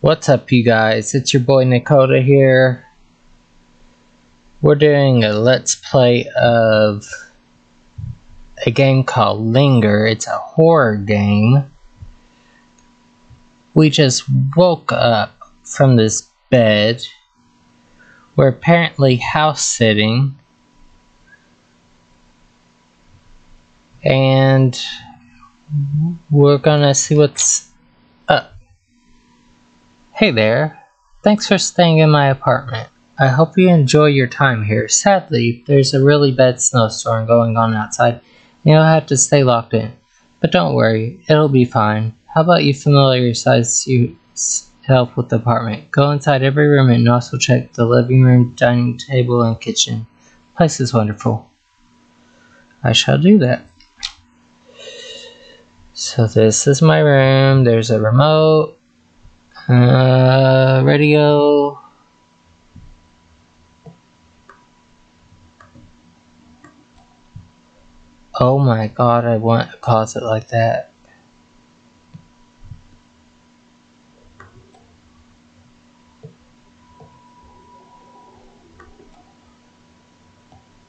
What's up, you guys? It's your boy Nakoda here. We're doing a let's play of a game called Linger. It's a horror game. We just woke up from this bed. We're apparently house sitting, and we're gonna see what's up. Hey there, thanks for staying in my apartment. I hope you enjoy your time here. Sadly, there's a really bad snowstorm going on outside, and you'll have to stay locked in. But don't worry, it'll be fine. How about you familiarize yourself with the apartment? Go inside every room and also check the living room, dining table, and kitchen. The place is wonderful. I shall do that. So this is my room. There's a remote. Radio. Oh my god, I want a closet like that.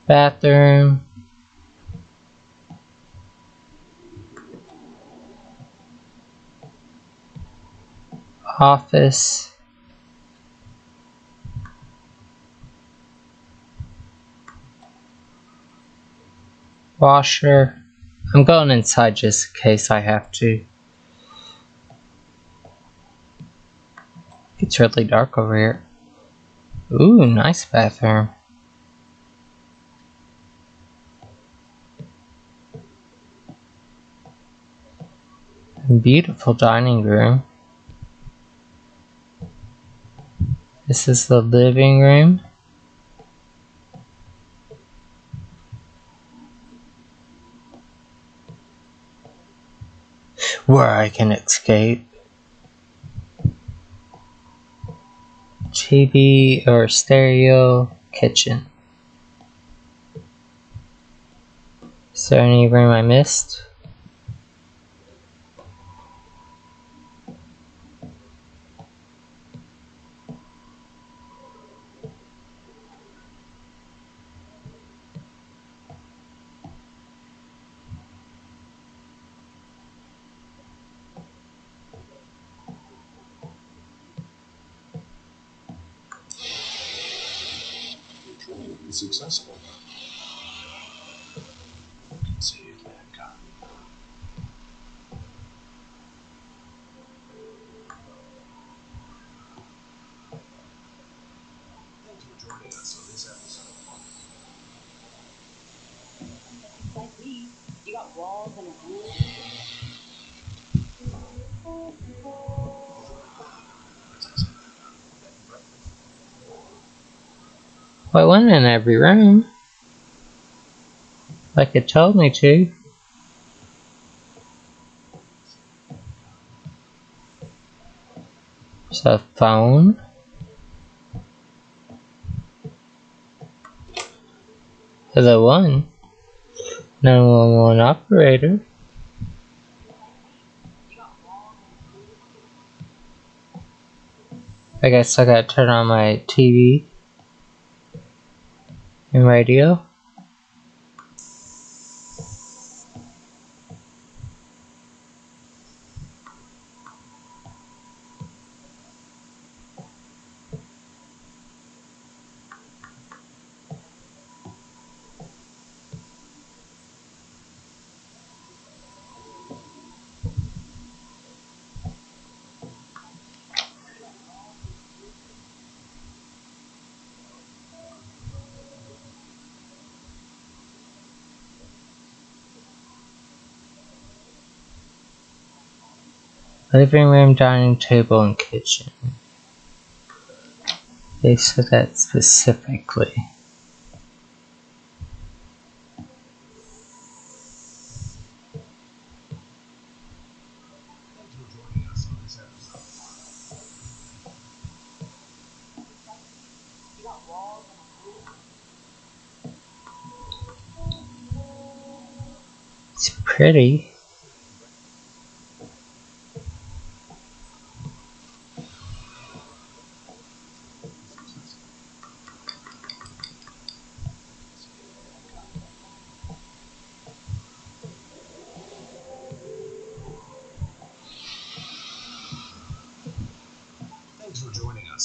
Bathroom. Office. Washer. I'm going inside just in case I have to. It's really dark over here. Ooh, nice bathroom. Beautiful dining room. This is the living room. Where I can escape. TV or stereo, kitchen. Is there any room I missed? Successful. Let's see if that got. Thanks for joining us on this episode of Fun. Like me, you got walls and a roof. Well, I went in every room, like it told me to. There's a phone. There's a 911 operator. I guess I gotta turn on my TV. And radio. Living room, dining table, and kitchen. They said that specifically. It's pretty.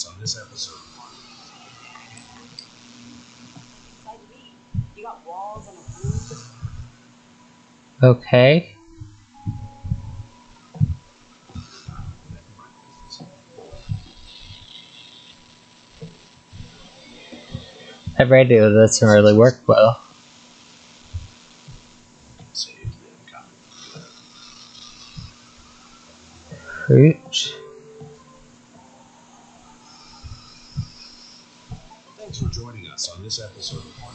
topics on this episode of One. You got walls and a roof. Okay. That radio doesn't really work well. Fruit. Thanks for joining us on this episode of One.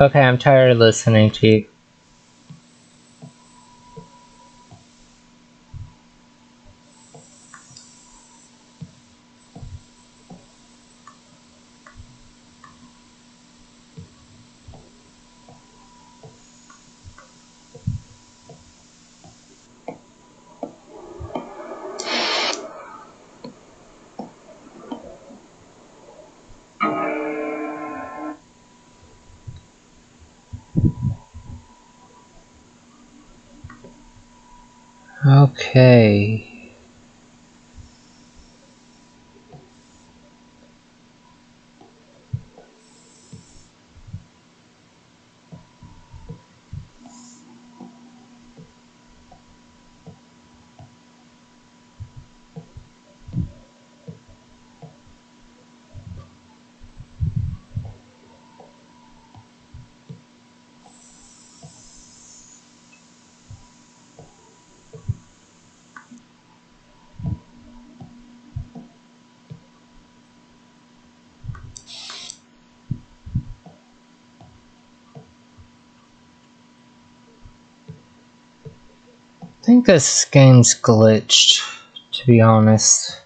Okay, I'm tired of listening to you. Okay. I think this game's glitched, to be honest.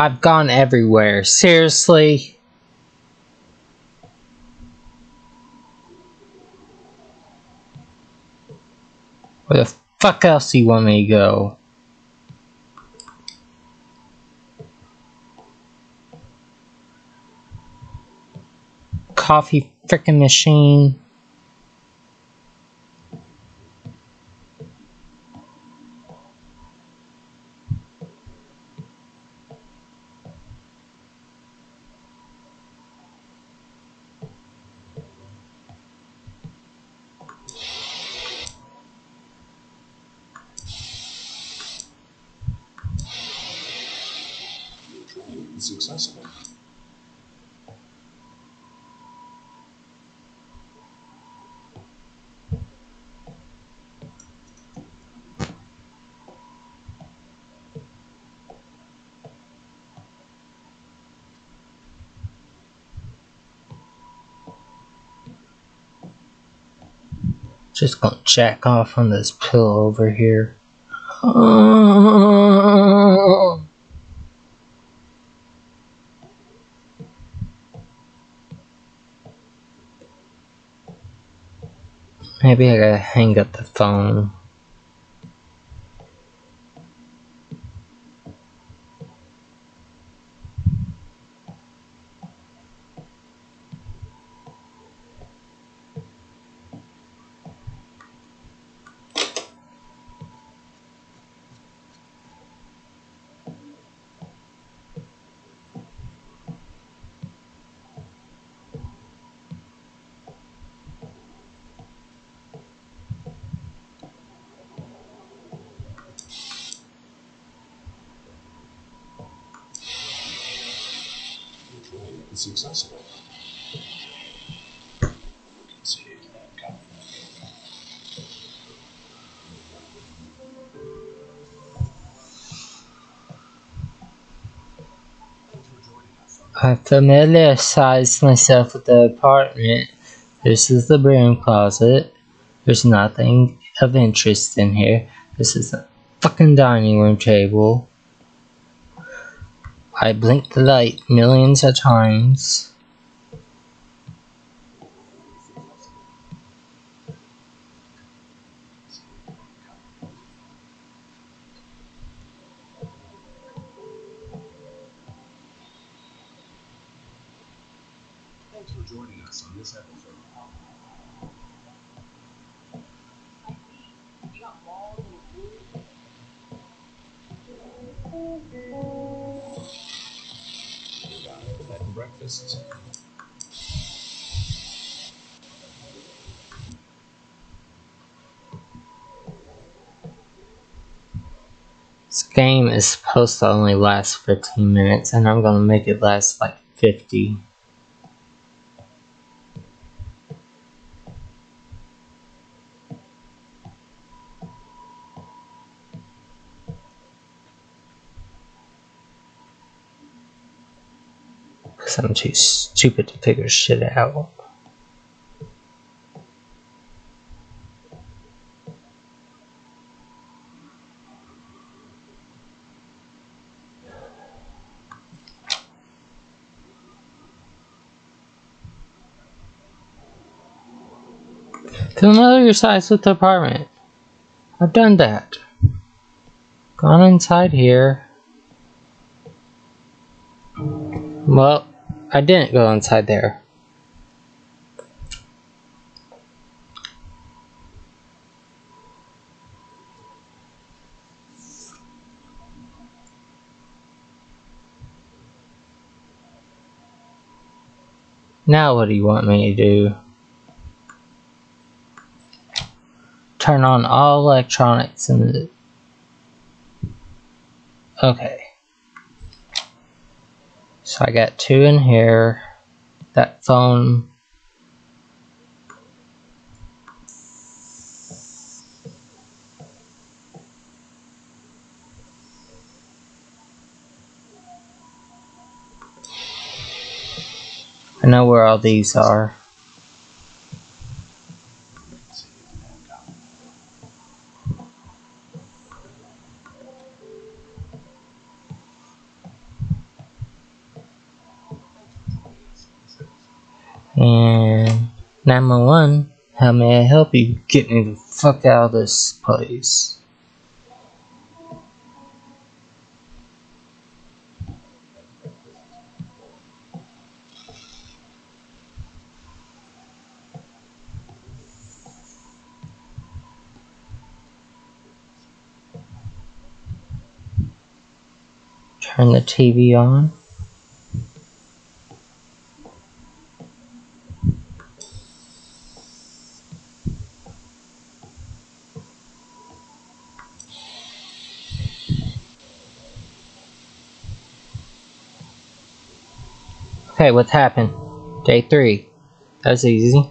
I've gone everywhere. Seriously? Where the fuck else do you want me to go? Coffee frickin' machine. Successful. Just gonna jack off on this pillow over here. Maybe I gotta hang up the phone. it's accessible. I familiarized myself with the apartment. This is the broom closet. There's nothing of interest in here. This is the fucking dining room table. I blinked the light millions of times. Thanks for joining us on this episode. Breakfast. This game is supposed to only last 15 minutes, and I'm gonna make it last like 50. I'm too stupid to figure shit out. Familiar size with the apartment. I've done that. Gone inside here. Well, I didn't go inside there. Now what do you want me to do? Turn on all electronics in the... Okay. So I got two in here, that phone. I know where all these are. And 911, how may I help you? Get me the fuck out of this place. Turn the TV on. Okay, what's happened? Day 3. That's easy.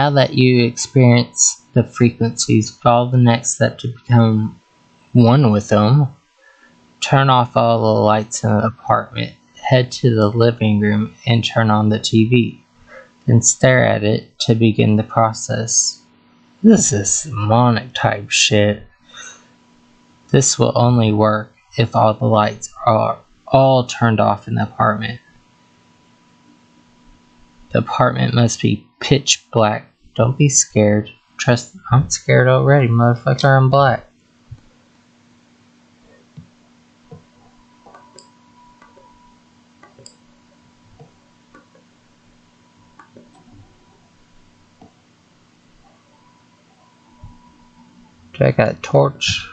Now that you experience the frequencies, follow the next step to become one with them. Turn off all the lights in the apartment, head to the living room, and turn on the TV. Then stare at it to begin the process. This is demonic type shit. This will only work if all the lights are all turned off in the apartment. The apartment must be pitch black. Don't be scared. Trust me, I'm scared already, motherfucker, I'm black. Do I got a torch?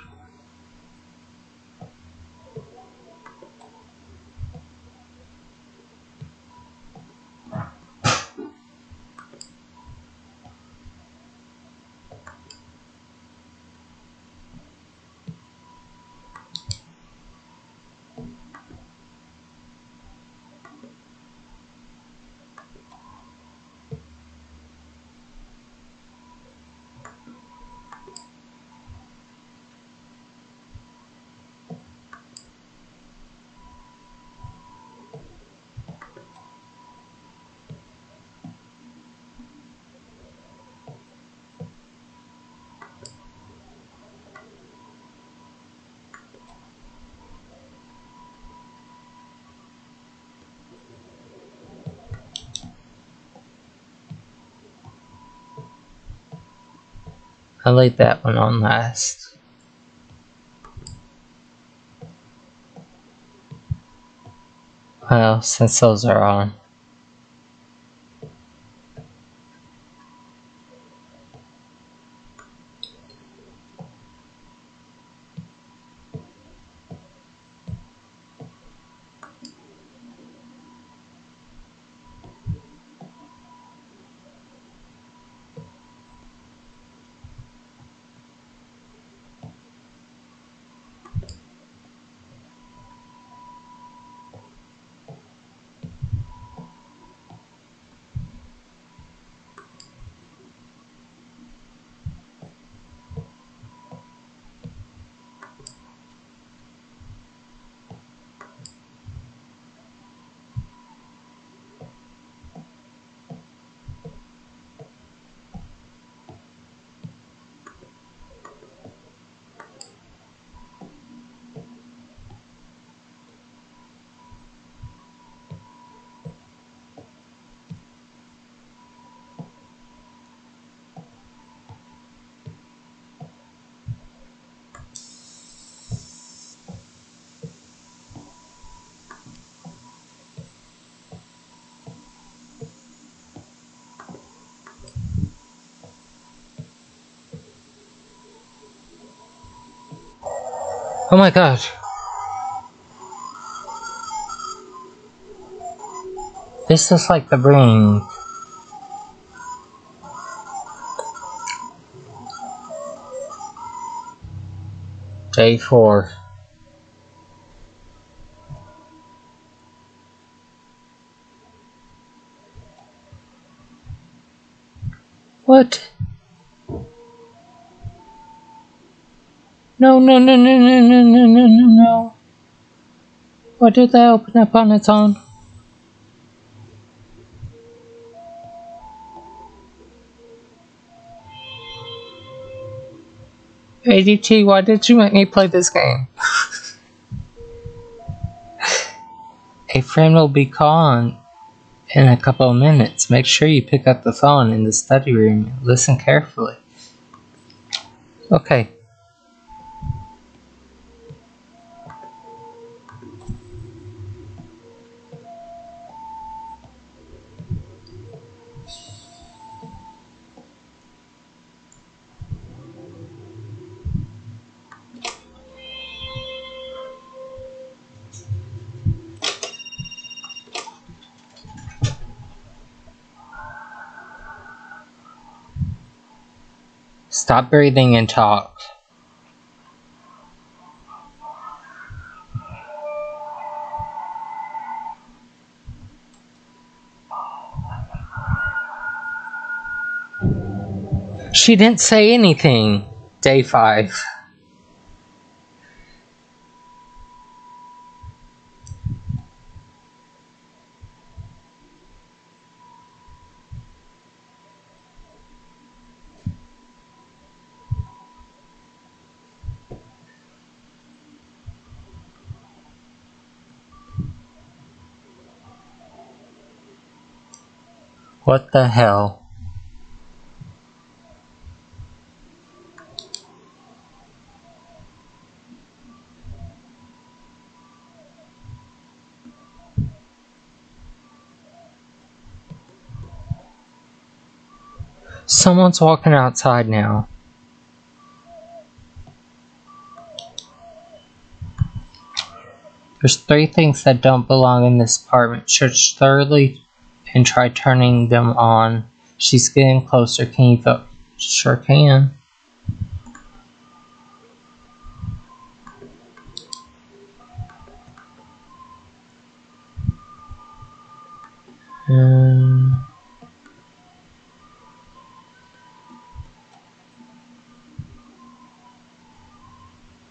I like that one on last. Well, since those are on. Oh my god. This is like the ring. Day 4. What? No. Why did that open up on its own? ADT, why did you make me play this game? A friend will be calling in a couple of minutes. Make sure you pick up the phone in the study room and listen carefully. Okay. Stop breathing and talk. She didn't say anything. Day 5. What the hell? Someone's walking outside now. There's 3 things that don't belong in this apartment. Search thoroughly and try turning them on. She's getting closer. Can you vote? Sure can.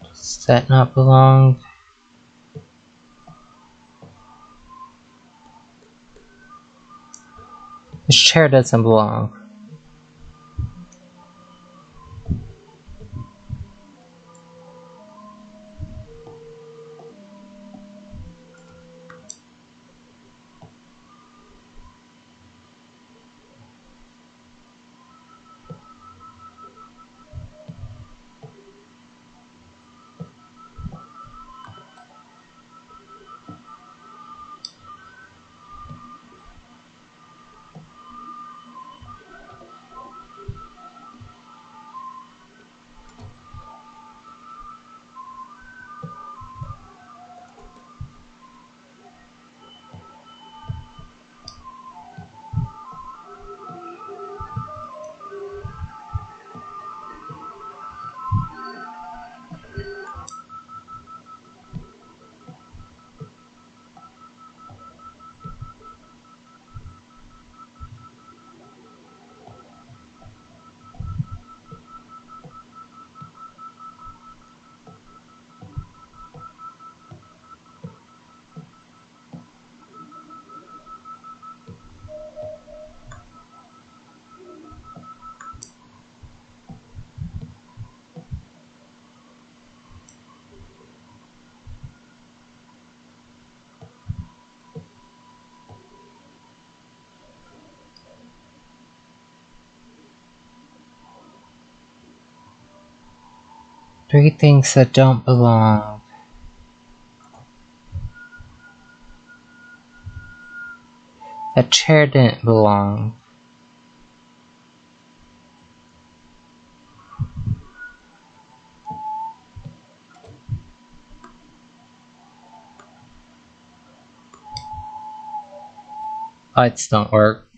Does that not belong? This chair doesn't belong. Three things that don't belong. A chair didn't belong. Lights don't work.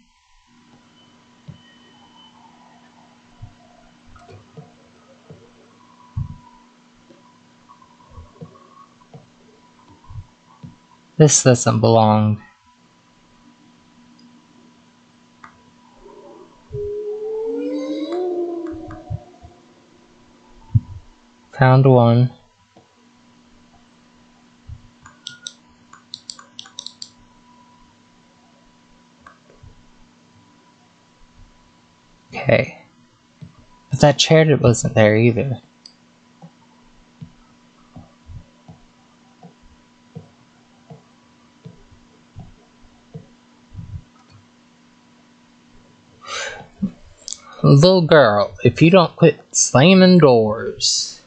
This doesn't belong. Found one. Okay. But that chair wasn't there either. Little girl, if you don't quit slamming doors.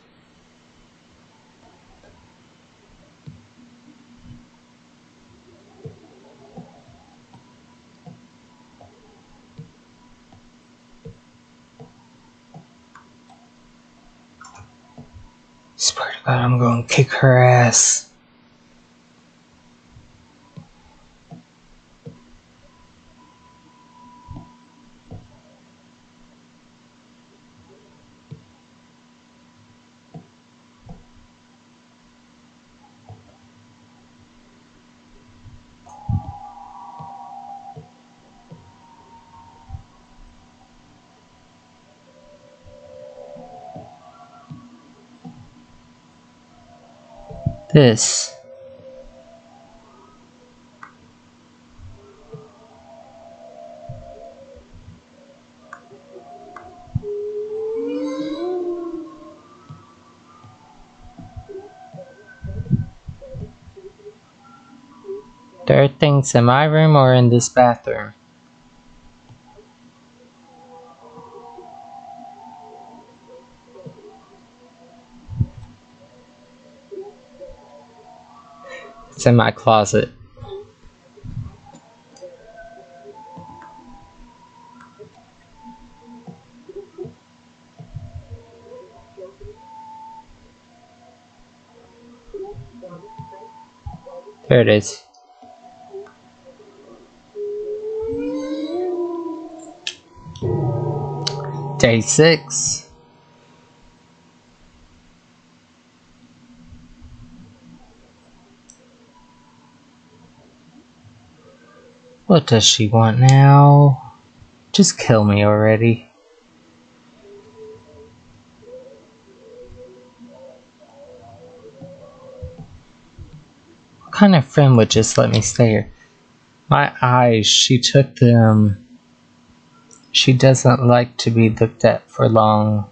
Swear to God, I'm gonna kick her ass. This. There are things in my room or in this bathroom. It's in my closet. There it is. Day 6. What does she want now? Just kill me already. What kind of friend would just let me stay here? My eyes, she took them. She doesn't like to be looked at for long.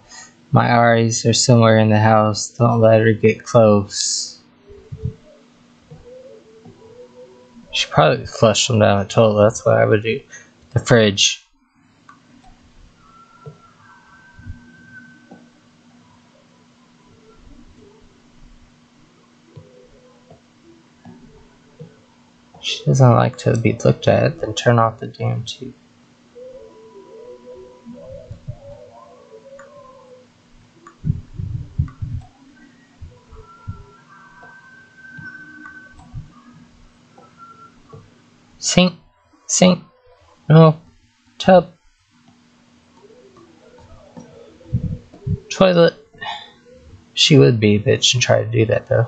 My eyes are somewhere in the house. Don't let her get close. Should probably flush them down the toilet. That's what I would do. The fridge. She doesn't like to be looked at. Then turn off the damn TV. Sink, no, tub, toilet. She would be a bitch and try to do that though.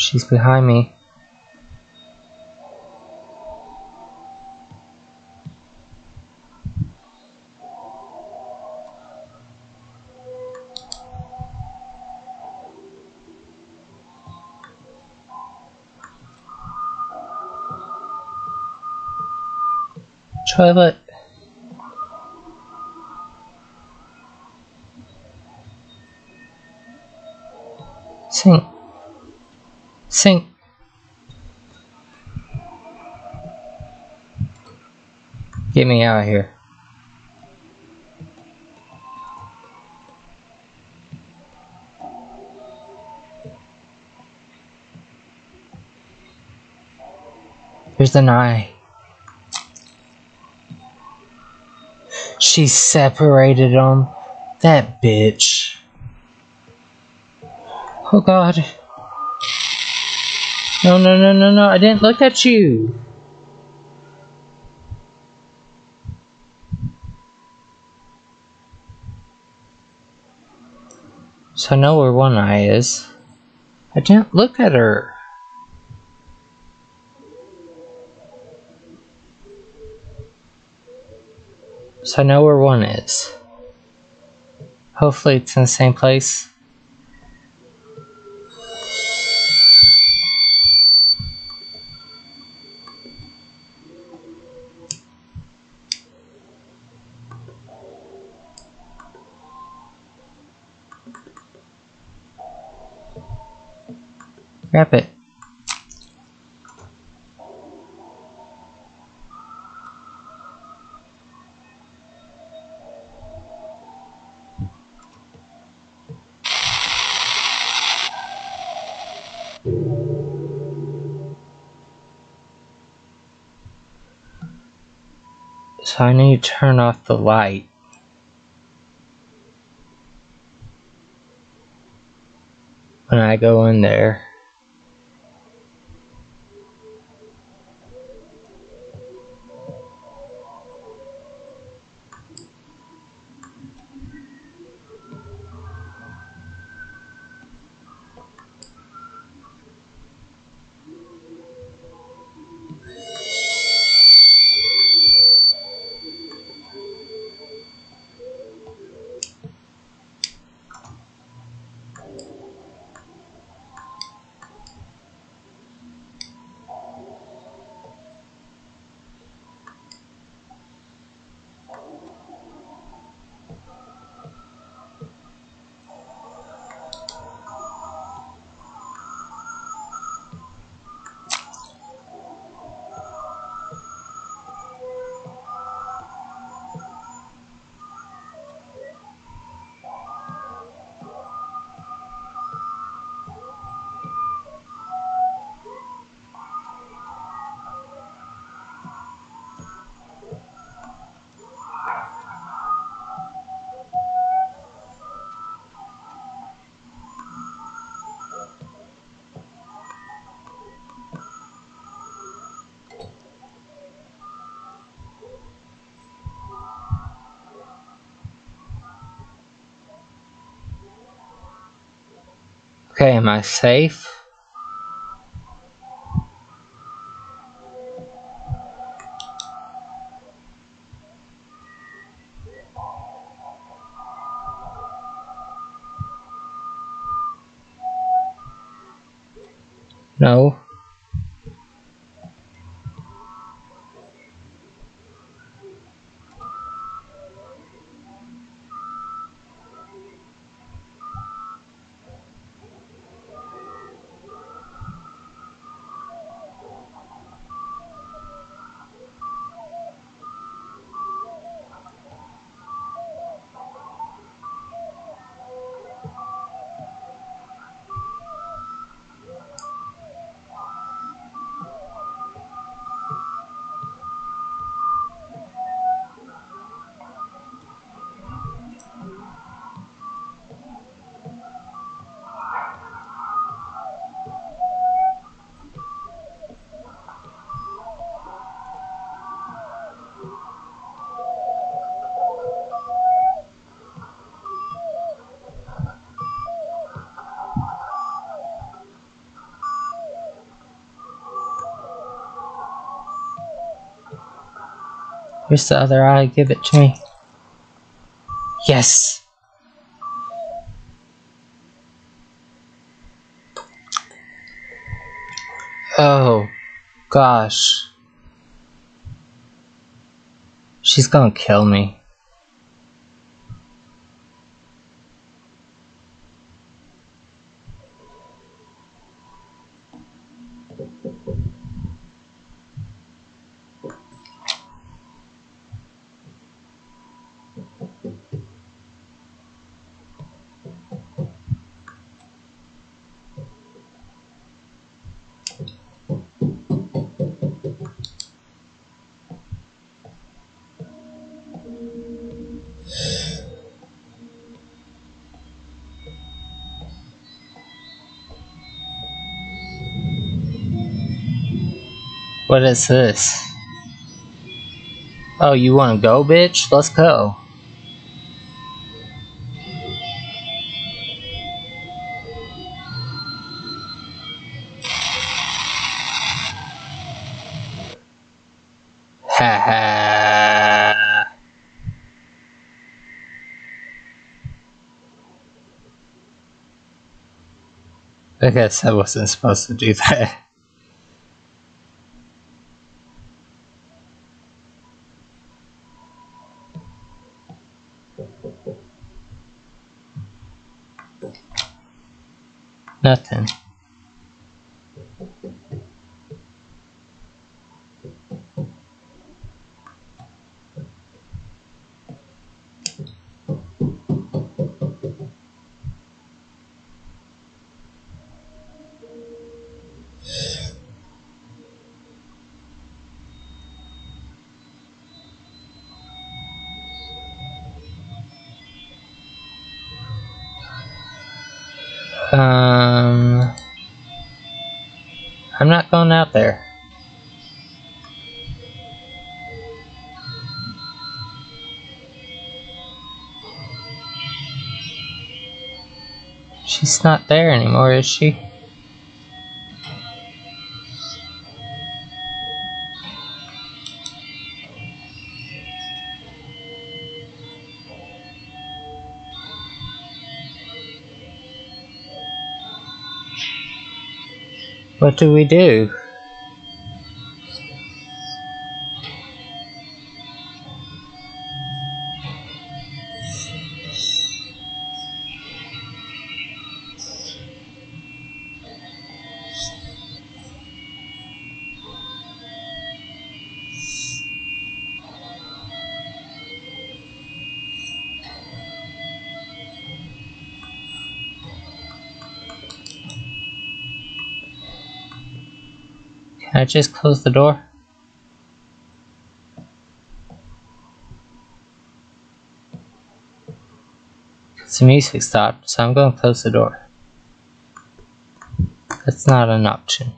She's behind me. try that. Sink. Sink. Get me out of here. Here's an eye. She separated them. That bitch. Oh god. No, no, no, no, no. I didn't look at you. So I know where one eye is. I didn't look at her. So I know where one is. Hopefully it's in the same place. Wrap it. So I need to turn off the light. When I go in there. Okay, am I safe? No. Here's the other eye, give it to me. Yes! Oh, gosh. She's gonna kill me. What is this? Oh, you wanna go, bitch? Let's go. I guess I wasn't supposed to do that. Nothing. I'm not going out there. She's not there anymore, is she? What do we do? I just closed the door. The music stopped, so I'm going to close the door. That's not an option.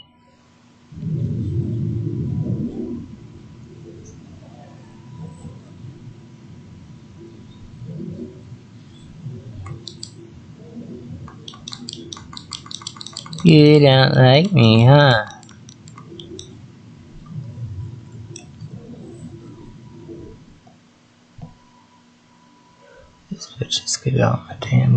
You don't like me, huh? Just get off my damn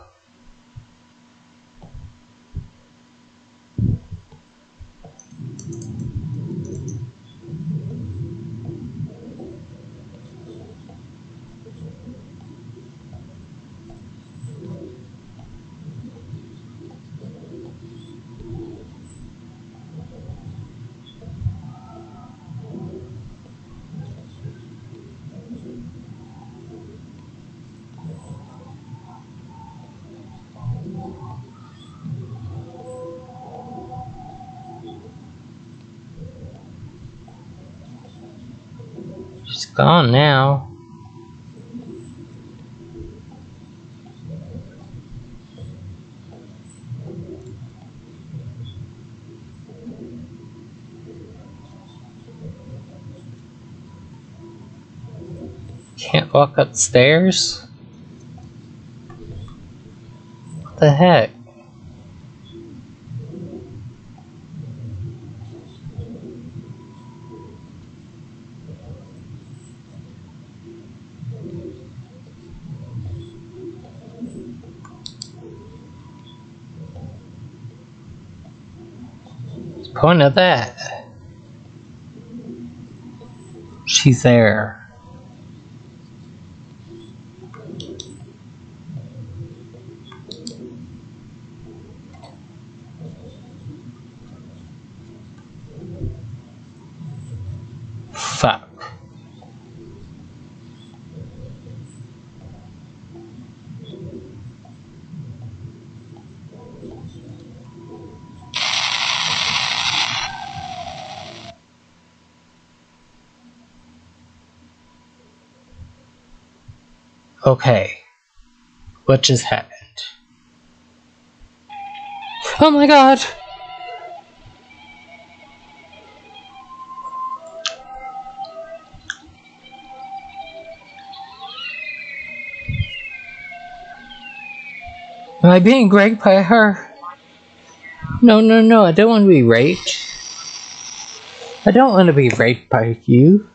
She's gone now. Can't walk upstairs? What the heck? point of that? She's there. Fuck. Okay, what just happened? Oh my god! Am I being raped by her? No, I don't want to be raped. I don't want to be raped by you.